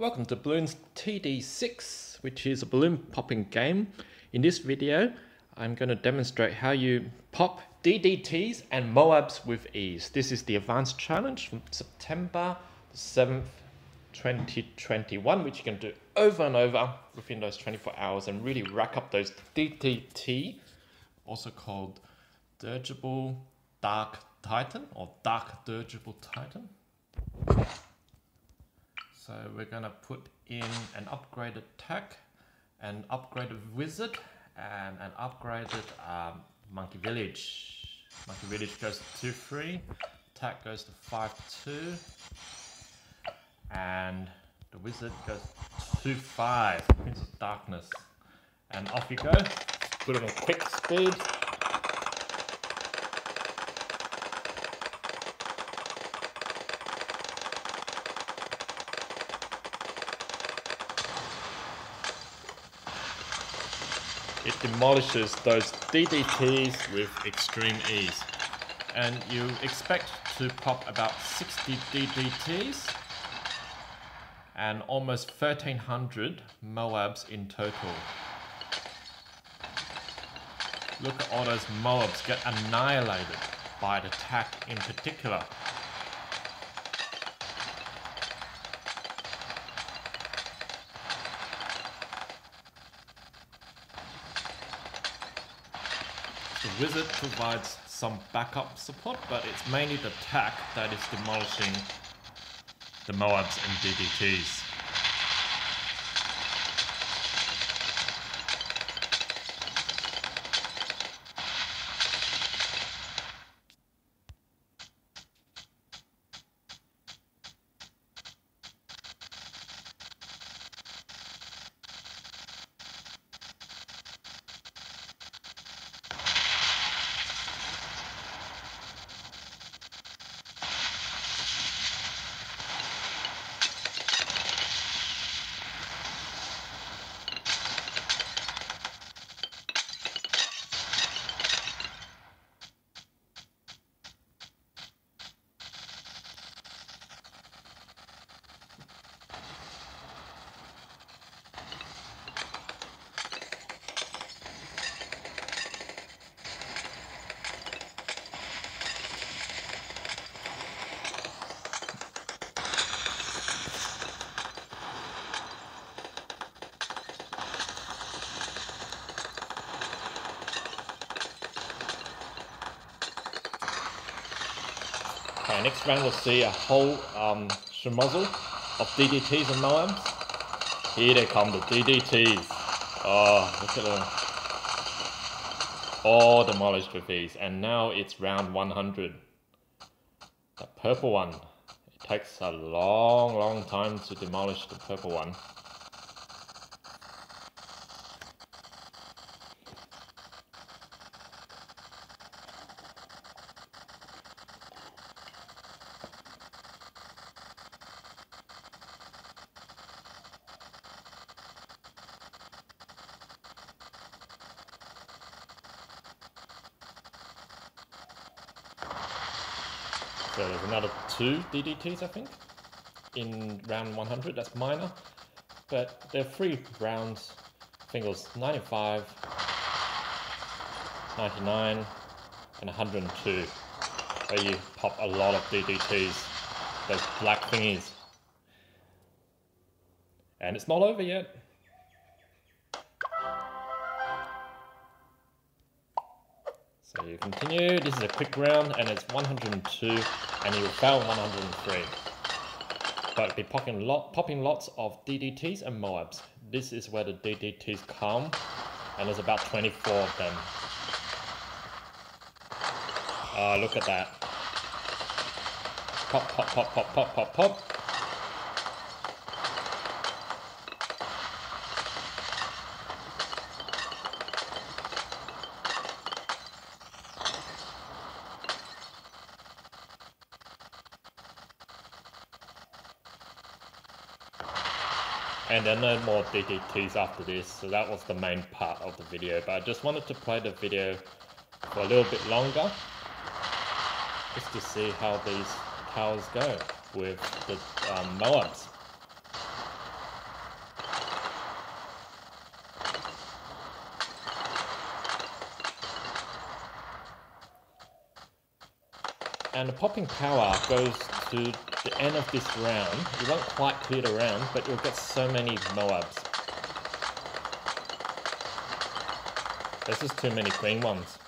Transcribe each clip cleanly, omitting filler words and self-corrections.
Welcome to Bloons TD6, which is a balloon popping game. In this video, I'm going to demonstrate how you pop DDTs and MOABs with ease. This is the advanced challenge from September 7th, 2021, which you can do over and over within those 24 hours and really rack up those DDT, also called Dirigible Dark Titan or Dark Dirigible Titan. So we're gonna put in an upgraded tech, an upgraded wizard, and an upgraded monkey village. Monkey village goes to 2/3, tech goes to 5/2, and the wizard goes to 2/5. Prince of Darkness, and off you go. Put it on quick speed. It demolishes those DDTs with extreme ease. And you expect to pop about 60 DDTs and almost 1,300 MOABs in total. Look at all those MOABs get annihilated by the attack in particular. The wizard provides some backup support, but it's mainly the attack that is demolishing the MOABs and DDTs. Okay, next round we'll see a whole schmozzle of DDTs and MOABs. Here they come, the DDTs. Oh, look at them. All demolished with these. And now it's round 100. The purple one. It takes a long time to demolish the purple one. So there's another 2 DDTs, I think, in round 100. That's minor, but there are 3 rounds. I think it was 95, 99, and 102, where you pop a lot of DDTs, those black thingies. And it's not over yet. So you continue, this is a quick round, and it's 102, and you fail 103. But be popping lots of DDTs and MOABs. This is where the DDTs come, and there's about 24 of them. Oh, look at that. Pop, pop, pop, pop, pop, pop, pop. And there are no more DDTs after this, so that was the main part of the video. But I just wanted to play the video for a little bit longer, just to see how these powers go with the MOABs. and the popping power goes to the end of this round. You won't quite clear the round, but you'll get so many MOABs. This is too many green ones.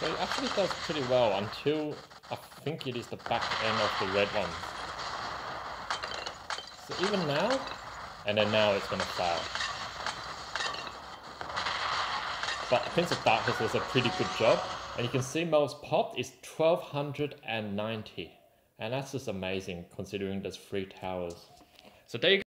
So it actually does pretty well until I think it is the back end of the red one. So even now, and then now it's going to fail. But Prince of Darkness does a pretty good job. And you can see most popped is 1290. And that's just amazing considering there's 3 towers. So there you go.